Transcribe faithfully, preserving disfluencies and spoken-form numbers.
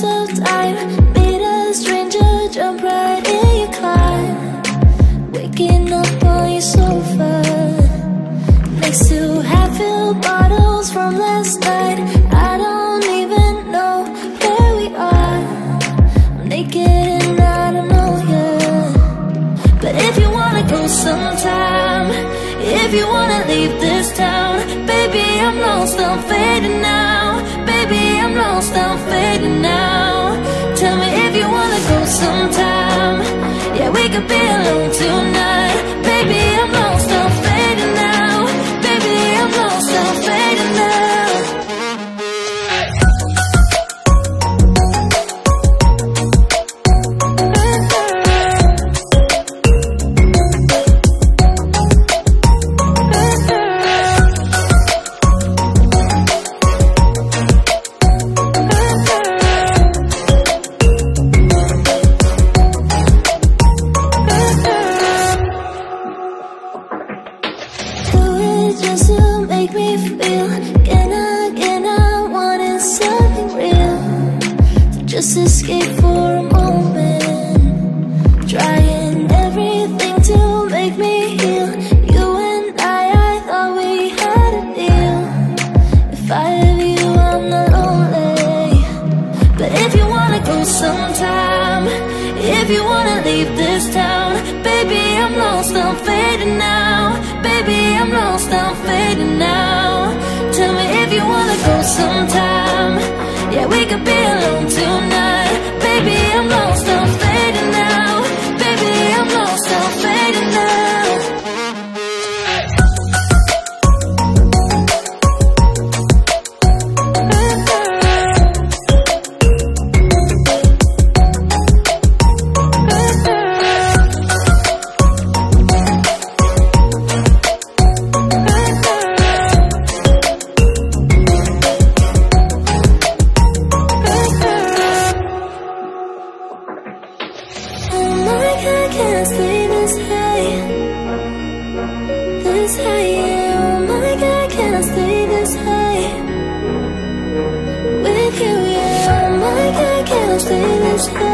wheels of time. Meet a stranger, jump right in your car. Waking up on your sofa next to half-filled bottles from last night. I don't even know where we are. I'm naked and I don't know yet. But if you wanna go sometime, if you wanna leave this town, baby, I'm lost, I'm fading now. Baby, I'm lost, I'm fading now. Tell me if you wanna go sometime. Yeah, we could be alone tonight. Baby, I'm lost, I'm fading now. Baby, I'm lost, I'm fading now. Stay this high.